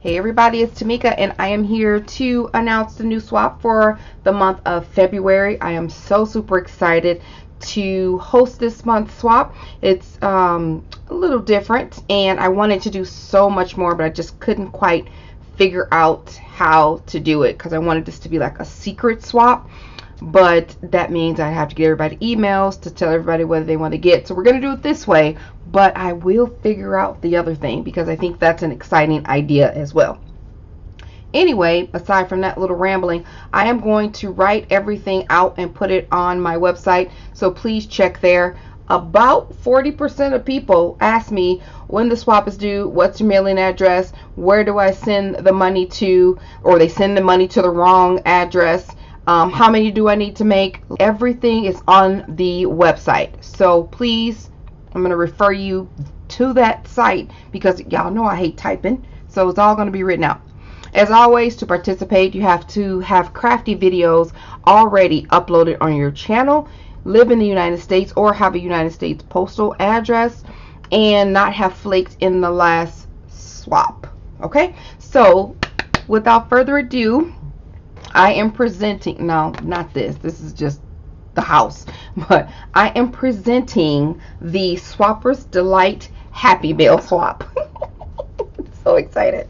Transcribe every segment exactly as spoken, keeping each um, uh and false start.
Hey everybody, it's Tamika and I am here to announce the new swap for the month of February. I am so super excited to host this month's swap. It's um, a little different and I wanted to do so much more, but I just couldn't quite figure out how to do it because I wanted this to be like a secret swap, but that means I have to get everybody emails to tell everybody whether they want to get. So we're going to do it this way, but I will figure out the other thing because I think that's an exciting idea as well. Anyway, aside from that little rambling, I am going to write everything out and put it on my website, so please check there. About forty percent of people ask me when the swap is due, what's your mailing address, where do I send the money to, or they send the money to the wrong address. Um, how many do I need to make? Everything is on the website. So please, I'm going to refer you to that site because y'all know I hate typing. So it's all going to be written out. As always, to participate, you have to have crafty videos already uploaded on your channel, live in the United States or have a United States postal address, and not have flaked in the last swap. Okay? So without further ado, I am presenting, no, not this, this is just the house, but I am presenting the Swappers Delight Happy Mail Swap. So excited.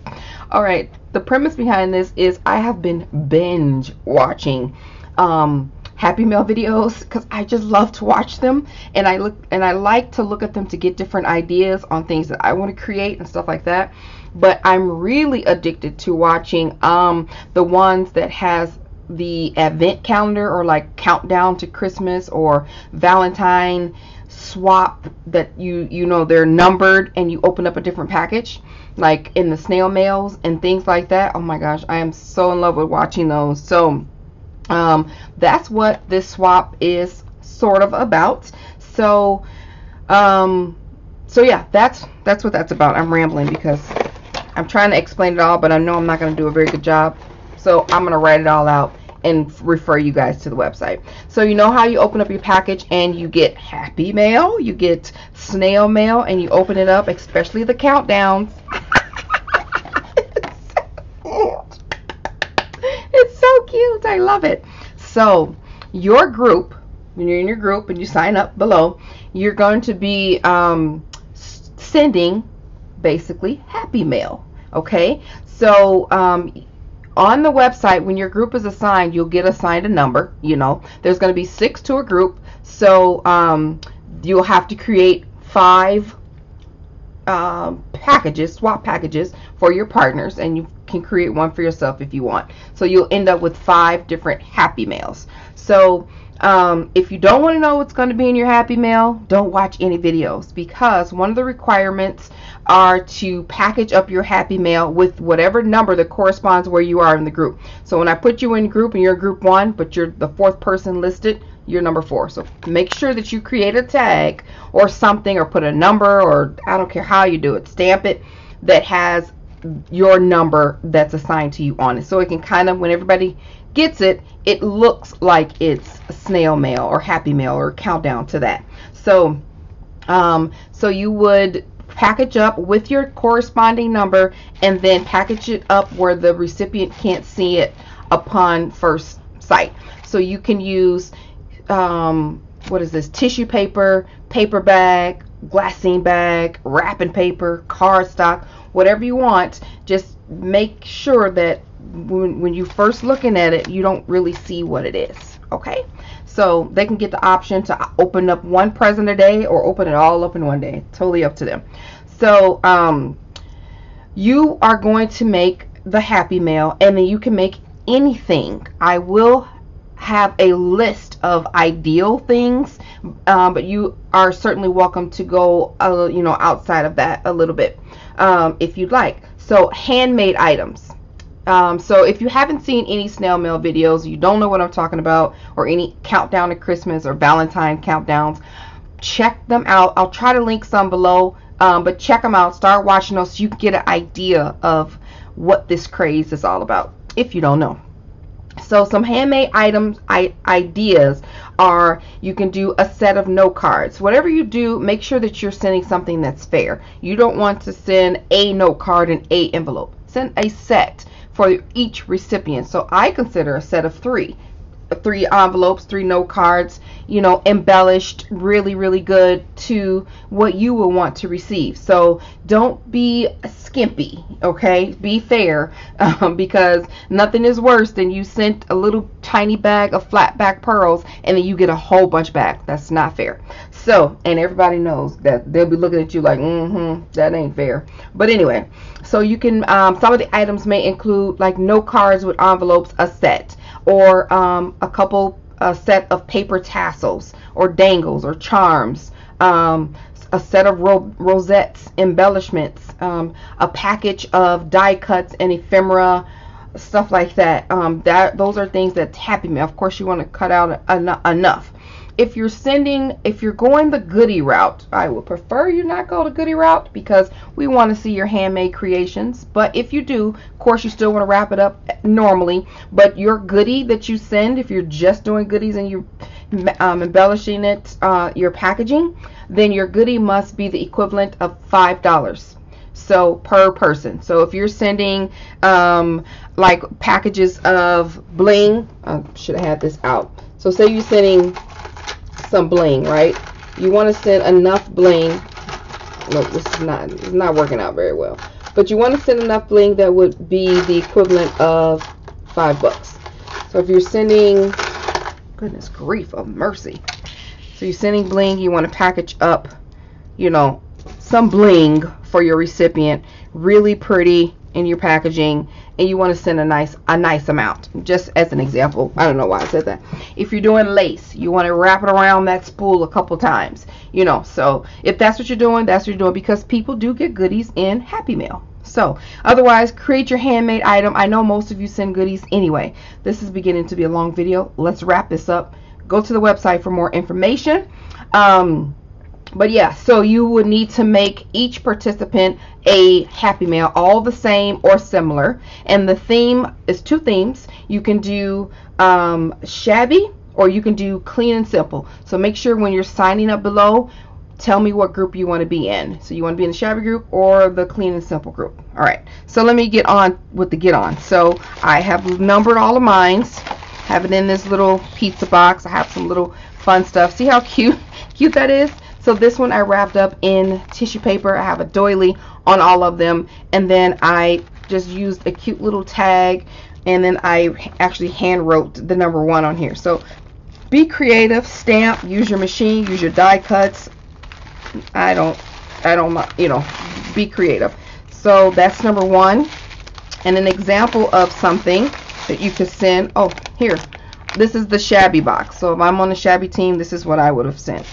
All right, the premise behind this is I have been binge watching um, Happy Mail videos because I just love to watch them, and I look and I like to look at them to get different ideas on things that I want to create and stuff like that. But I'm really addicted to watching um, the ones that has the advent calendar or like countdown to Christmas or Valentine swap, that you you know they're numbered and you open up a different package like in the snail mails and things like that. Oh my gosh, I am so in love with watching those. So um, that's what this swap is sort of about. So um, so yeah, that's that's what that's about. I'm rambling because I'm trying to explain it all, but I know I'm not going to do a very good job. So I'm going to write it all out and refer you guys to the website. So you know how you open up your package and you get happy mail, you get snail mail, and you open it up, especially the countdowns. It's so cute. I love it. So your group, when you're in your group and you sign up below, you're going to be um, sending basically happy mail. Okay, so um, on the website, when your group is assigned, you'll get assigned a number. You know, there's going to be six to a group, so um, you'll have to create five um, packages, swap packages for your partners, and you can create one for yourself if you want. So you'll end up with five different happy mails. So um, if you don't want to know what's going to be in your happy mail, don't watch any videos, because one of the requirements are to package up your happy mail with whatever number that corresponds where you are in the group. So when I put you in group and you're group one, but you're the fourth person listed, you're number four. So make sure that you create a tag or something, or put a number, or I don't care how you do it, stamp it, that has your number that's assigned to you on it. So it can kind of, when everybody gets it, it looks like it's snail mail or happy mail or countdown to that. So um, so you would package up with your corresponding number and then package it up where the recipient can't see it upon first sight. So you can use um, what is this, tissue paper, paper bag, glassine bag, wrapping paper, cardstock, whatever you want. Just make sure that when, when you first looking at it, you don't really see what it is. Okay, so they can get the option to open up one present a day or open it all up in one day. Totally up to them. So um, you are going to make the happy mail, and then you can make anything. I will have a list of ideal things, um, but you are certainly welcome to go uh, you know, outside of that a little bit um, if you'd like. So handmade items. Um, so if you haven't seen any snail mail videos, you don't know what I'm talking about, or any countdown to Christmas or Valentine countdowns, check them out. I'll try to link some below, um, but check them out. Start watching those so you can get an idea of what this craze is all about if you don't know. So some handmade items, I, ideas are, you can do a set of note cards. Whatever you do, make sure that you're sending something that's fair. You don't want to send a note card in a envelope. sent a set for each recipient. So I consider a set of three. Three envelopes, three note cards, you know, embellished really, really good to what you will want to receive. So don't be skimpy, okay? Be fair, um, because nothing is worse than you sent a little tiny bag of flat back pearls and then you get a whole bunch back. That's not fair. So, and everybody knows that they'll be looking at you like, mm-hmm, that ain't fair. But anyway, so you can, um, some of the items may include like note cards with envelopes, a set, or um, a couple, a set of paper tassels or dangles or charms, um, a set of ro rosettes, embellishments, um, a package of die cuts and ephemera, stuff like that. Um, that those are things that's Happy Mail. Of course, you want to cut out en enough. If you're sending, if you're going the goodie route, I would prefer you not go the goodie route because we want to see your handmade creations. But if you do, of course, you still want to wrap it up normally. But your goodie that you send, if you're just doing goodies and you're um, embellishing it, uh, your packaging, then your goodie must be the equivalent of five dollars. So per person. So if you're sending um, like packages of bling, I should have had this out. So say you're sending some bling, right? You want to send enough bling. Look, this is not it's not working out very well. But you want to send enough bling that would be the equivalent of five bucks. So if you're sending, goodness grief of mercy. So you're sending bling, you want to package up, you know, some bling for your recipient, really pretty in your packaging, and you want to send a nice a nice amount. Just as an example, I don't know why I said that. If you're doing lace, you want to wrap it around that spool a couple times, you know. So if that's what you're doing, that's what you're doing, because people do get goodies in Happy Mail. So otherwise, create your handmade item. I know most of you send goodies anyway. This is beginning to be a long video. Let's wrap this up. Go to the website for more information. um But yeah, so you would need to make each participant a Happy Mail, all the same or similar. And the theme is two themes. You can do um, shabby, or you can do clean and simple. So make sure when you're signing up below, tell me what group you want to be in. So you want to be in the shabby group or the clean and simple group. All right, so let me get on with the get on. So I have numbered all of mine. Have it in this little pizza box. I have some little fun stuff. See how cute, cute that is? So this one I wrapped up in tissue paper. I have a doily on all of them, and then I just used a cute little tag, and then I actually hand wrote the number one on here. So be creative, stamp, use your machine, use your die cuts. I don't, I don't, you know, be creative. So that's number one, and an example of something that you could send. Oh, here, this is the shabby box. So if I'm on the shabby team, this is what I would have sent.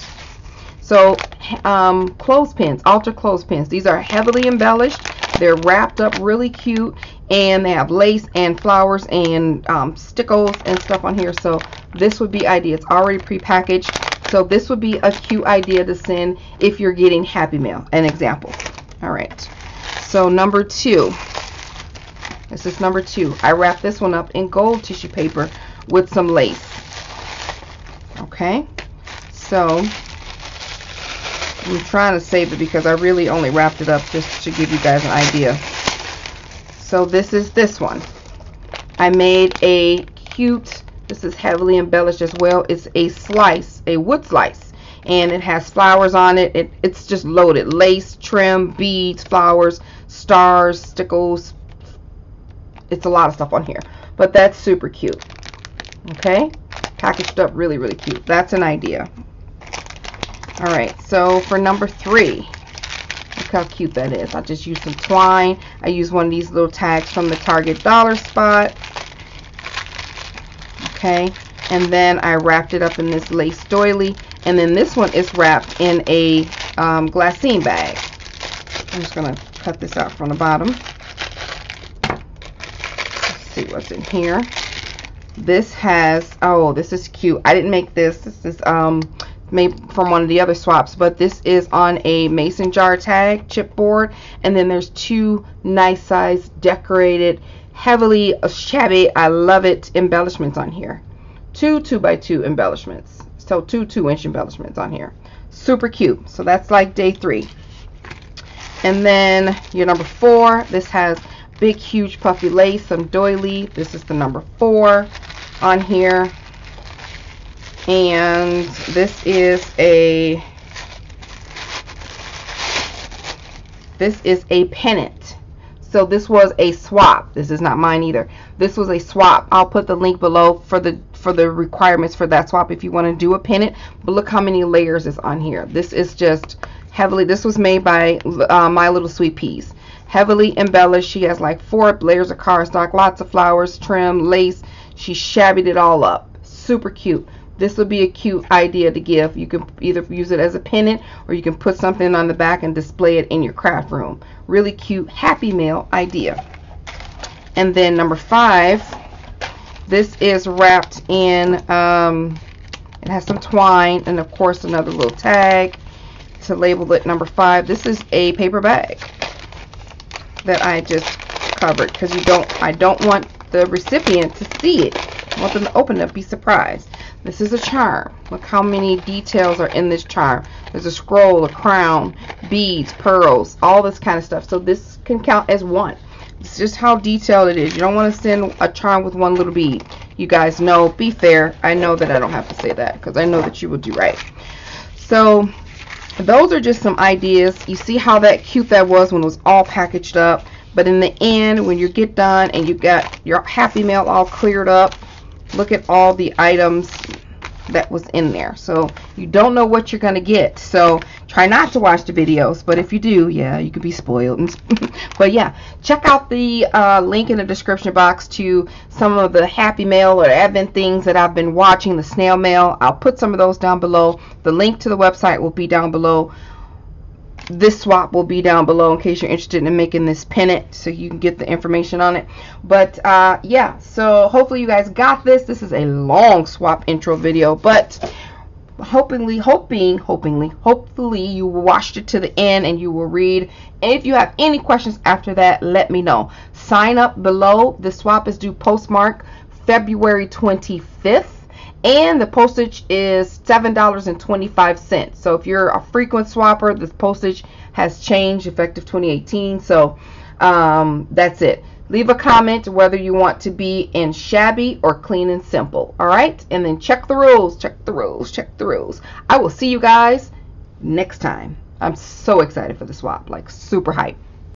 So um, clothespins, altar clothespins. These are heavily embellished. They're wrapped up really cute, and they have lace and flowers and um, stickles and stuff on here. So this would be idea. It's already prepackaged. So this would be a cute idea to send if you're getting Happy Mail. An example. All right. So number two. This is number two. I wrapped this one up in gold tissue paper with some lace. Okay. So I'm trying to save it because I really only wrapped it up just to give you guys an idea. So this is this one. I made a cute, this is heavily embellished as well. It's a slice, a wood slice, and it has flowers on it. it it's just loaded. Lace, trim, beads, flowers, stars, stickles. It's a lot of stuff on here, but that's super cute. Okay, packaged up really, really cute. That's an idea. All right, so for number three, look how cute that is. I just used some twine. I used one of these little tags from the Target Dollar Spot. Okay, and then I wrapped it up in this lace doily. And then this one is wrapped in a um, glassine bag. I'm just going to cut this out from the bottom. Let's see what's in here. This has, oh, this is cute. I didn't make this. This is, um... made from one of the other swaps, but this is on a mason jar tag chipboard, and then there's two nice size decorated, heavily shabby, I love it, embellishments on here. Two two by two embellishments, so two two inch embellishments on here. Super cute. So that's like day three. And then your number four, this has big, huge puffy lace, some doily. This is the number four on here. And this is a, this is a pennant. So this was a swap. This is not mine either. This was a swap. I'll put the link below for the for the requirements for that swap if you want to do a pennant. But look how many layers is on here. This is just heavily, this was made by uh, My Little Sweet Peas. Heavily embellished. She has like four layers of cardstock, lots of flowers, trim, lace. She shabbied it all up. Super cute. This would be a cute idea to give. You can either use it as a pennant, or you can put something on the back and display it in your craft room. Really cute Happy Mail idea. And then number five, this is wrapped in, um, it has some twine, and of course another little tag to label it number five. This is a paper bag that I just covered, because you don't, I don't want the recipient to see it. I want them to open it up, be surprised. This is a charm. Look how many details are in this charm. There's a scroll, a crown, beads, pearls, all this kind of stuff. So this can count as one. It's just how detailed it is. You don't want to send a charm with one little bead. You guys know, be fair. I know that I don't have to say that, because I know that you will do right. So those are just some ideas. You see how that cute that was when it was all packaged up. But in the end, when you get done and you got your Happy Mail all cleared up, look at all the items that was in there. So you don't know what you're going to get, so try not to watch the videos, but if you do, yeah, you could be spoiled. But yeah, check out the uh, link in the description box to some of the Happy Mail or Advent things that I've been watching, the snail mail. I'll put some of those down below. The link to the website will be down below. This swap will be down below in case you're interested in making this pennant, so you can get the information on it. But uh, yeah, so hopefully you guys got this. This is a long swap intro video, but hopefully, hoping, hopefully, hopefully you watched it to the end and you will read. And if you have any questions after that, let me know. Sign up below. The swap is due postmark February twenty-fifth. And the postage is seven dollars and twenty-five cents. So if you're a frequent swapper, the postage has changed effective twenty eighteen. So um, that's it. Leave a comment whether you want to be in shabby or clean and simple. All right. And then check the rules, check the rules, check the rules. I will see you guys next time. I'm so excited for the swap, like super hype.